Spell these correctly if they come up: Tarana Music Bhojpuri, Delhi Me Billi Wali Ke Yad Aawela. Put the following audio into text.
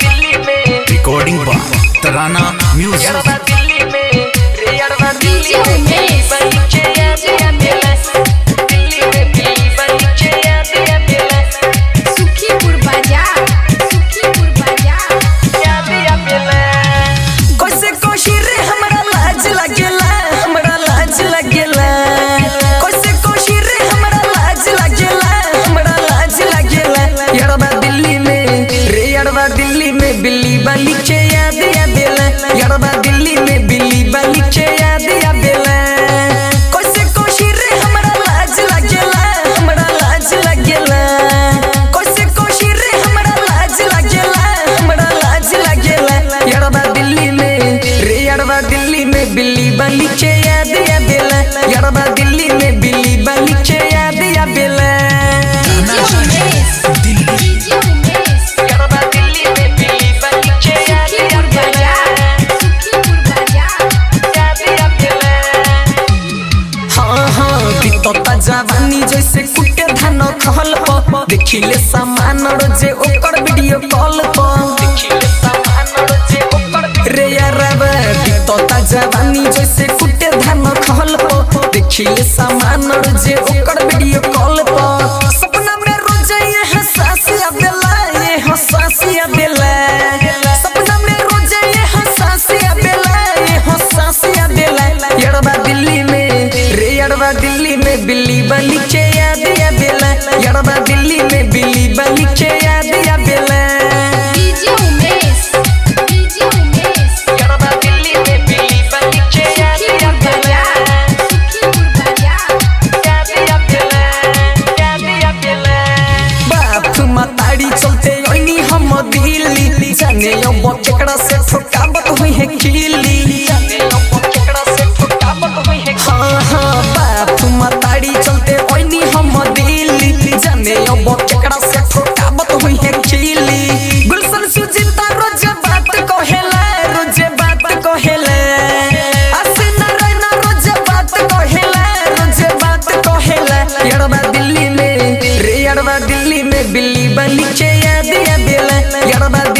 दिल्ली में रिकॉर्डिंग पर तराना म्यूजिक दिल्ली में दिल्ली में बिल्ली वाली के याद आवेला यारबा दिल्ली में बिल्ली वाली के याद आवेला कैसे कोशी रे हमरा लाज लागेला कैसे कोशी रे हमरा लाज लागेला यारबा दिल्ली में रे यारबा दिल्ली में बिल्ली वाली के याद आवेला यारबा दिल्ली में बिल्ली वाली के याद आवेला जवानी जैसे कुटे धान खल प देखिले सामान रोजे ओकर वीडियो कॉल प देखिले सामान रोजे ओकर रे यारबा तोता जवानी जैसे कुटे धान खल प देखिले सामान रोजे ओकर वीडियो कॉल प सपना में रोजे ये हसास आवेला ये हसास आवेला सपना में रोजे ये हसास आवेला ये हसास आवेला यारबा दिल्ली में रे यारबा दिल्ली में बिल्ली वाली के याद आवेला यारबा दिल्ली में बिल्ली वाली के याद आवेला यारबा दिल्ली में बिल्ली वाली के याद आवेला याद आवेला बाप मताड़ी चलते ओनी हम दिल्ली जाने अब केकड़ा से ठोकावत हुई है किल्ली जाने अब केकड़ा से ठोकावत हुई है हां हां बाप मताड़ी चलते ओनी हम दिल्ली जाने अब केकड़ा से ठोकावत हुई है किल्ली गुलशन सुजीता रोज बात कहेला रोज बात कहेला हसीना रैना रोज बात कहेला यारबा दिल्ली में रे यारबा दिल्ली में बिल्ली वाली के याद आवेला यारबा।